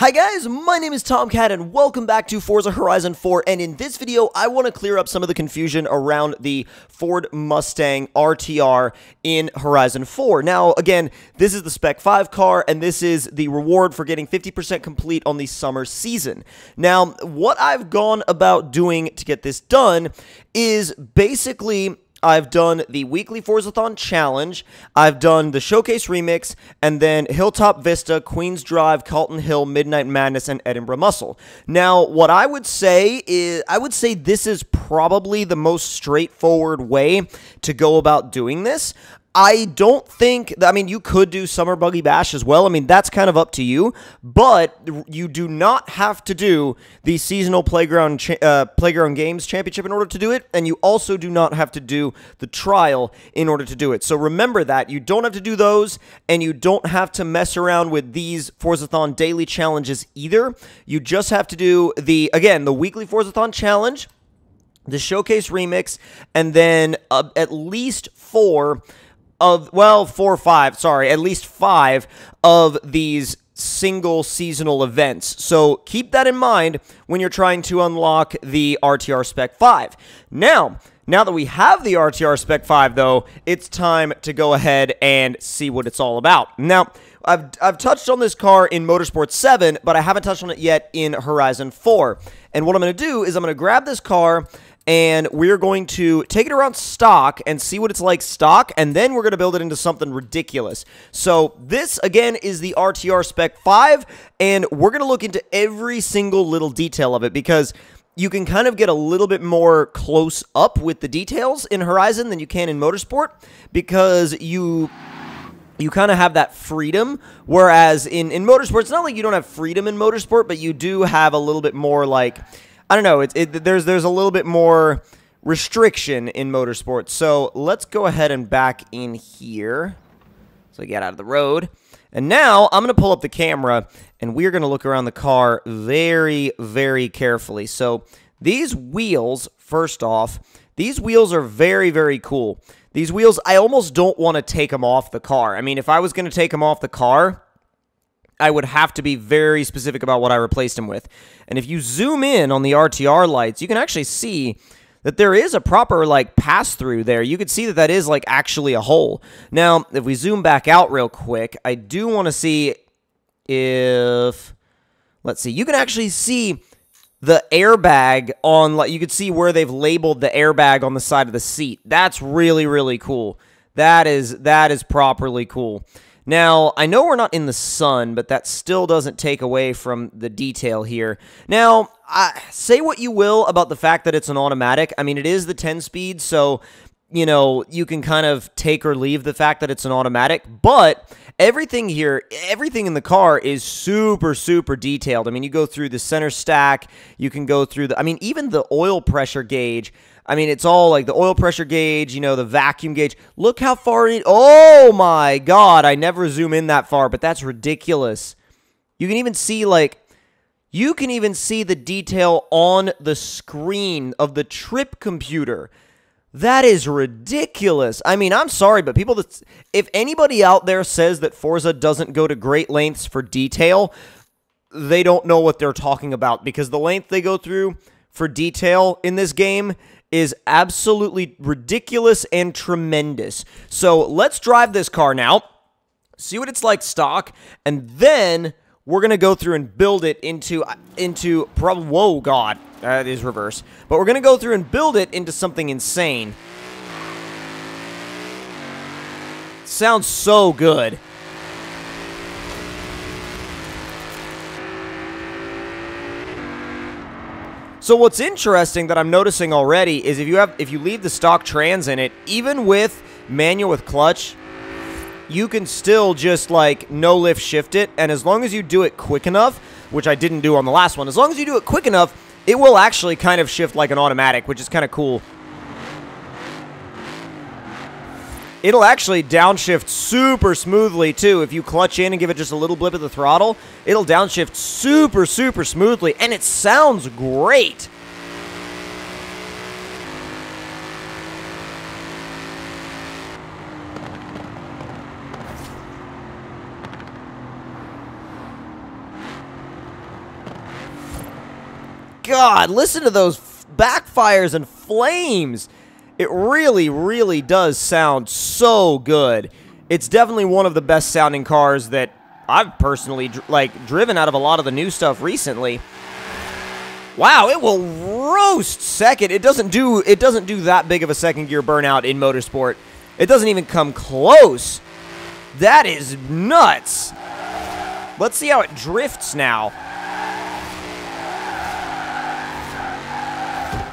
Hi guys, my name is Tomcat and welcome back to Forza Horizon 4, and in this video I want to clear up some of the confusion around the Ford Mustang RTR in Horizon 4. Now again, this is the Spec 5 car and this is the reward for getting 50% complete on the summer season. Now what I've gone about doing to get this done is basically I've done the weekly Forzathon Challenge, I've done the Showcase Remix, and then Hilltop Vista, Queens Drive, Calton Hill, Midnight Madness, and Edinburgh Muscle. Now, what I would say is, I would say this is probably the most straightforward way to go about doing this. I don't think, I mean, you could do Summer Buggy Bash as well. I mean, that's kind of up to you, but you do not have to do the Seasonal Playground Games Championship in order to do it, and you also do not have to do the trial in order to do it. So remember that. You don't have to do those, and you don't have to mess around with these Forzathon Daily Challenges either. You just have to do the, again, the Weekly Forzathon Challenge, the Showcase Remix, and then at least at least five of these single seasonal events. So keep that in mind when you're trying to unlock the RTR Spec 5. Now that we have the RTR Spec 5, though, it's time to go ahead and see what it's all about. Now, I've touched on this car in Motorsport 7, but I haven't touched on it yet in Horizon 4. And what I'm going to do is I'm going to grab this car, and we're going to take it around stock and see what it's like stock, and then we're going to build it into something ridiculous. So this, again, is the RTR Spec 5, and we're going to look into every single little detail of it, because you can kind of get a little bit more close up with the details in Horizon than you can in Motorsport, because you kind of have that freedom, whereas in Motorsport, it's not like you don't have freedom in Motorsport, but you do have a little bit more, like, I don't know, there's a little bit more restriction in Motorsport. So let's go ahead and back in here, so we get out of the road. And now I'm going to pull up the camera, and we're going to look around the car very, very carefully. So these wheels, first off, these wheels are very, very cool. These wheels, I almost don't want to take them off the car. I mean, if I was going to take them off the car, I would have to be very specific about what I replaced them with. And if you zoom in on the RTR lights, you can actually see that there is a proper, like, pass-through there. You can see that that is, like, actually a hole. Now, if we zoom back out real quick, I do want to see if, let's see, you can actually see the airbag on, like, you can see where they've labeled the airbag on the side of the seat. That's really, really cool. That is properly cool. Now, I know we're not in the sun, but that still doesn't take away from the detail here. Now, say what you will about the fact that it's an automatic. I mean, it is the 10-speed, so, you know, you can kind of take or leave the fact that it's an automatic, but everything here, everything in the car is super, super detailed. I mean, you go through the center stack, you can go through the, I mean, even the oil pressure gauge. I mean, it's all like the oil pressure gauge, you know, the vacuum gauge. Look how far it, oh my God, I never zoom in that far, but that's ridiculous. You can even see, like, you can even see the detail on the screen of the trip computer. That is ridiculous. I mean, I'm sorry, but people that, if anybody out there says that Forza doesn't go to great lengths for detail, they don't know what they're talking about, because the length they go through for detail in this game is absolutely ridiculous and tremendous. So let's drive this car now, see what it's like stock, and then we're going to go through and build it into probably, whoa, God, that is reverse. But we're going to go through and build it into something insane. Sounds so good. So what's interesting that I'm noticing already is if you leave the stock trans in it, even with manual with clutch, you can still just, like, no lift shift it, and as long as you do it quick enough, which I didn't do on the last one, as long as you do it quick enough, it will actually kind of shift like an automatic, which is kind of cool. It'll actually downshift super smoothly too. If you clutch in and give it just a little blip of the throttle, it'll downshift super, super smoothly, and it sounds great. God, listen to those backfires and flames. It really, really does sound so good. It's definitely one of the best sounding cars that I've personally driven out of a lot of the new stuff recently. Wow, it will roast second. It doesn't do that big of a second gear burnout in Motorsport. It doesn't even come close. That is nuts. Let's see how it drifts now.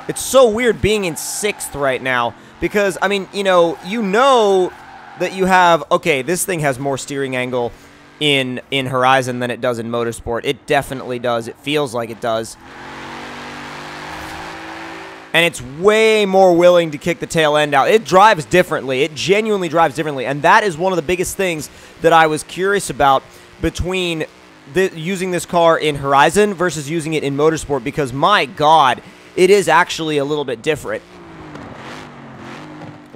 It's so weird being in 6th right now because, I mean, you know that you have, okay, this thing has more steering angle in Horizon than it does in Motorsport. It definitely does. It feels like it does. And it's way more willing to kick the tail end out. It drives differently. It genuinely drives differently. And that is one of the biggest things that I was curious about between using this car in Horizon versus using it in Motorsport, because, my God, it is actually a little bit different.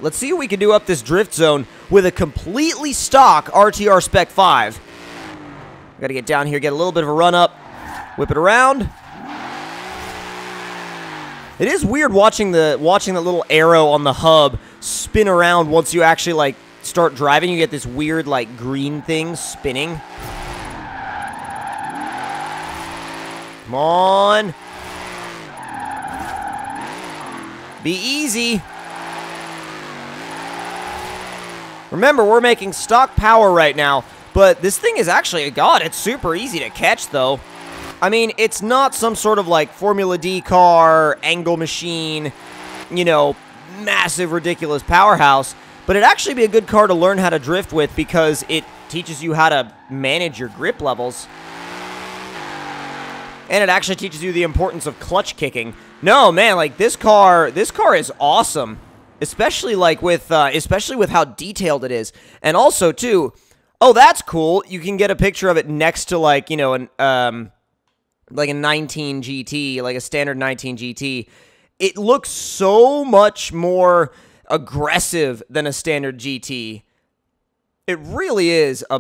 Let's see what we can do up this drift zone with a completely stock RTR Spec 5. Got to get down here, get a little bit of a run up, whip it around. It is weird watching the little arrow on the hub spin around once you actually start driving. You get this weird green thing spinning. Come on. Be easy. Remember, we're making stock power right now, but this thing is actually, God, it's super easy to catch, though. I mean, it's not some sort of, Formula D car, angle machine, massive, ridiculous powerhouse, but it'd actually be a good car to learn how to drift with because it teaches you how to manage your grip levels. And it actually teaches you the importance of clutch kicking. No, man, this car is awesome. Especially, especially with how detailed it is. And also, too, oh, that's cool. You can get a picture of it next to, a 19 GT, a standard 19 GT. It looks so much more aggressive than a standard GT. It really is a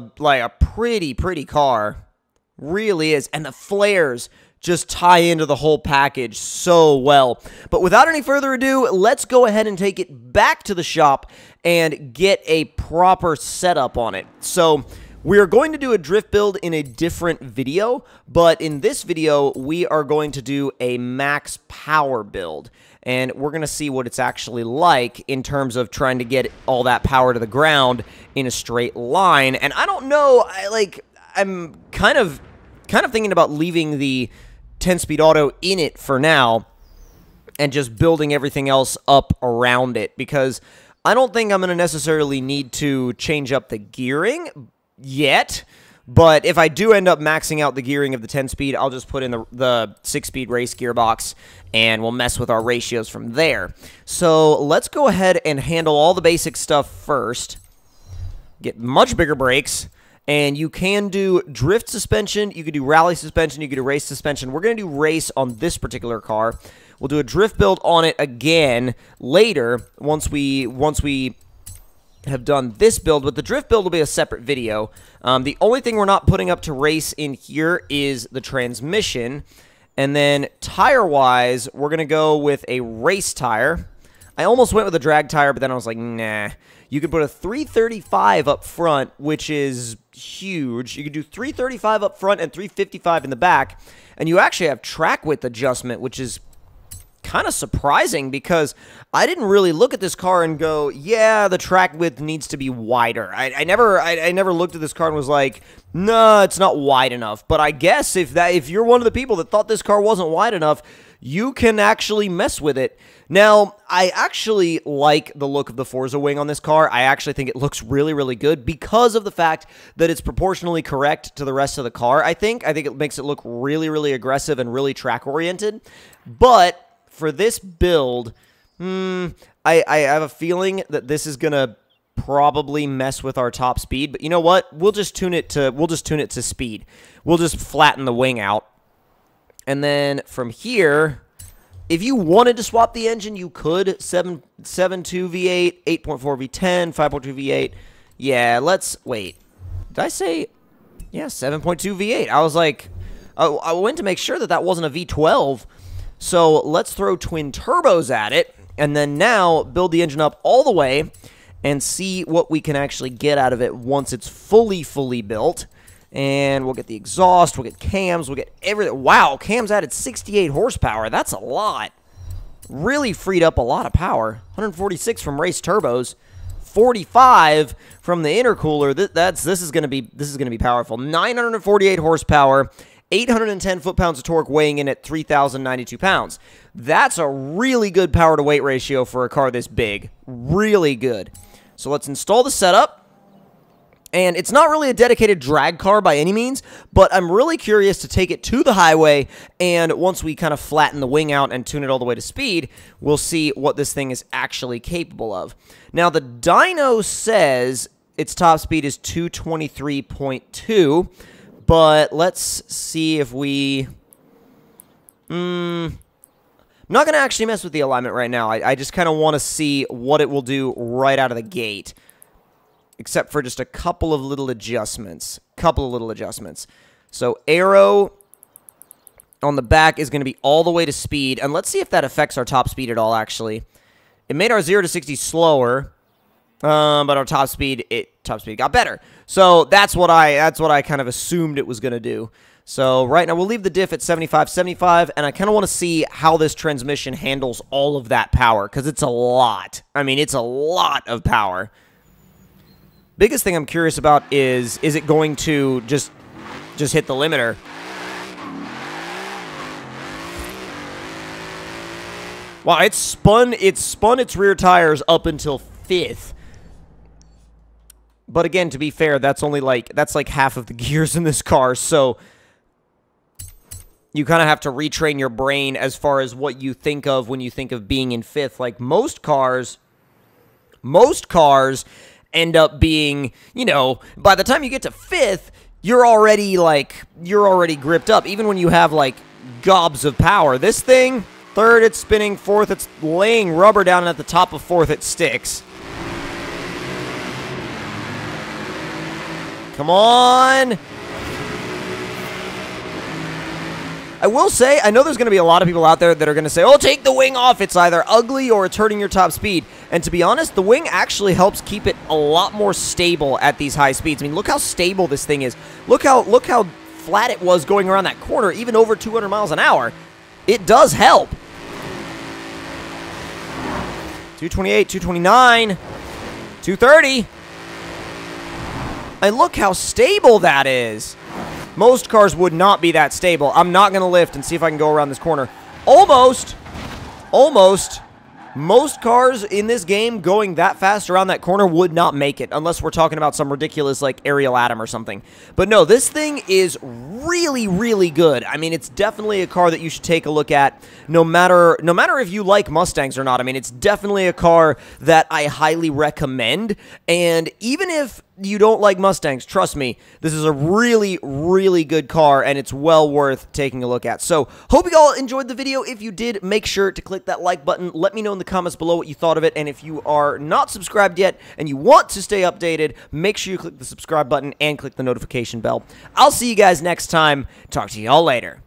pretty, pretty car. Really is. And the flares just tie into the whole package so well. But without any further ado, let's go ahead and take it back to the shop and get a proper setup on it. So we're going to do a drift build in a different video, but in this video, we are going to do a max power build. And we're going to see what it's actually like in terms of trying to get all that power to the ground in a straight line. And I don't know, I'm kind of thinking about leaving the 10-speed auto in it for now and just building everything else up around it, because I don't think I'm going to necessarily need to change up the gearing yet, but if I do end up maxing out the gearing of the 10-speed, I'll just put in the 6-speed race gearbox, and we'll mess with our ratios from there. So let's go ahead and handle all the basic stuff first. Get much bigger brakes. And you can do drift suspension, you can do rally suspension, you can do race suspension. We're going to do race on this particular car. We'll do a drift build on it again later once we have done this build. But the drift build will be a separate video. The only thing we're not putting up to race in here is the transmission. And then tire-wise, we're going to go with a race tire. I almost went with a drag tire, but then I was like, nah. You could put a 335 up front, which is huge. You could do 335 up front and 355 in the back. And you actually have track width adjustment, which is kind of surprising because I didn't really look at this car and go, yeah, the track width needs to be wider. I never looked at this car and was like, no, it's not wide enough. But I guess if you're one of the people that thought this car wasn't wide enough, you can actually mess with it. Now, I actually like the look of the Forza wing on this car. I actually think it looks really, really good because of the fact that it's proportionally correct to the rest of the car, I think. I think it makes it look really, really aggressive and really track-oriented. But for this build, I have a feeling that this is going to probably mess with our top speed. But you know what? We'll just tune it to speed. We'll just flatten the wing out. And then from here, if you wanted to swap the engine, you could. 7.2 V8, 8.4 V10, 5.2 V8. Yeah, let's... Wait. Did I say... Yeah, 7.2 V8. I was like... I went to make sure that that wasn't a V12. So let's throw twin turbos at it, and then now build the engine up all the way and see what we can actually get out of it once it's fully built. And we'll get the exhaust, we'll get cams, we'll get everything. Wow, cams added 68 horsepower. That's a lot. Really freed up a lot of power. 146 from race turbos, 45 from the intercooler. This is going to be powerful. 948 horsepower, 810 foot-pounds of torque, weighing in at 3,092 pounds. That's a really good power-to-weight ratio for a car this big. Really good. So let's install the setup. And it's not really a dedicated drag car by any means, but I'm really curious to take it to the highway, and once we kind of flatten the wing out and tune it all the way to speed, we'll see what this thing is actually capable of. Now, the dyno says its top speed is 223.2, but let's see if we... I'm not going to actually mess with the alignment right now. I just kind of want to see what it will do right out of the gate. Except for just a couple of little adjustments. So aero on the back is going to be all the way to speed. And let's see if that affects our top speed at all, actually. It made our 0 to 60 slower, but our top speed got better. So that's what I kind of assumed it was going to do. So right now we'll leave the diff at 75, and I kind of want to see how this transmission handles all of that power, because it's a lot. I mean, it's a lot of power. Biggest thing I'm curious about is it going to just hit the limiter? Wow, it spun its rear tires up until 5th. But again, to be fair, that's like half of the gears in this car, so you kind of have to retrain your brain as far as what you think of when you think of being in 5th. Like most cars end up being, you know, by the time you get to 5th, you're already gripped up, even when you have, like, gobs of power. This thing, 3rd, it's spinning, 4th, it's laying rubber down, and at the top of 4th, it sticks. Come on! I will say, I know there's going to be a lot of people out there that are going to say, oh, take the wing off, it's either ugly or it's hurting your top speed. And to be honest, the wing actually helps keep it a lot more stable at these high speeds. I mean, look how stable this thing is. Look how flat it was going around that corner, even over 200 miles an hour. It does help. 228, 229, 230. And look how stable that is. Most cars would not be that stable. I'm not going to lift and see if I can go around this corner. Almost. Almost. Most cars in this game going that fast around that corner would not make it, unless we're talking about some ridiculous, like, Ariel Atom or something. But no, this thing is really good. I mean, it's definitely a car that you should take a look at, no matter if you like Mustangs or not. I mean, it's definitely a car that I highly recommend, and even if you don't like Mustangs, trust me, this is a really good car, and it's well worth taking a look at. So, hope you all enjoyed the video. If you did, make sure to click that like button. Let me know in the comments below what you thought of it, and if you are not subscribed yet and you want to stay updated, make sure you click the subscribe button and click the notification bell. I'll see you guys next time. Talk to y'all later.